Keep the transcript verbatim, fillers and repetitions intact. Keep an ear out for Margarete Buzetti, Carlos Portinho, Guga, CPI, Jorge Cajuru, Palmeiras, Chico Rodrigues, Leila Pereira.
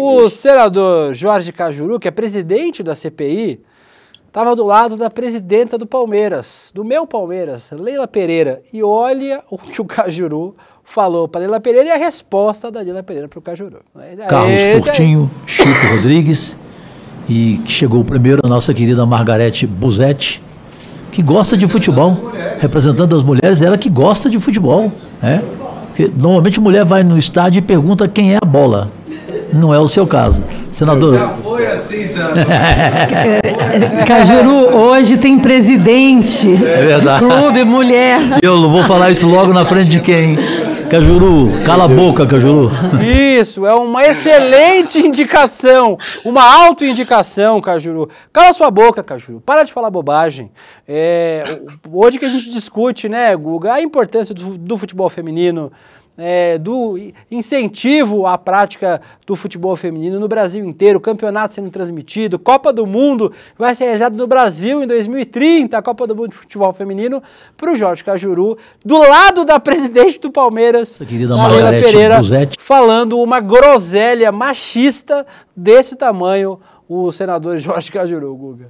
O senador Jorge Cajuru, que é presidente da C P I, estava do lado da presidenta do Palmeiras, do meu Palmeiras, Leila Pereira. E olha o que o Cajuru falou para Leila Pereira e a resposta da Leila Pereira para o Cajuru. Carlos Portinho, Chico Rodrigues, e que chegou primeiro a nossa querida Margarete Buzetti, que gosta de futebol, representando as mulheres, ela que gosta de futebol, né? Porque normalmente a mulher vai no estádio e pergunta quem é a bola. Não é o seu caso, senador. Já foi assim, senador. Cajuru, hoje tem presidente é de clube, mulher. Eu não vou falar isso logo na frente de quem? Cajuru, cala a boca, Cajuru. Isso, é uma excelente indicação, uma autoindicação, Cajuru. Cala sua boca, Cajuru, para de falar bobagem. É, hoje que a gente discute, né, Guga, a importância do, do futebol feminino, É, do incentivo à prática do futebol feminino no Brasil inteiro, campeonato sendo transmitido, Copa do Mundo vai ser realizado no Brasil em dois mil e trinta, a Copa do Mundo de Futebol Feminino, para o Jorge Cajuru, do lado da presidente do Palmeiras, Leila Pereira, falando uma groselha machista desse tamanho, o senador Jorge Cajuru, Guga.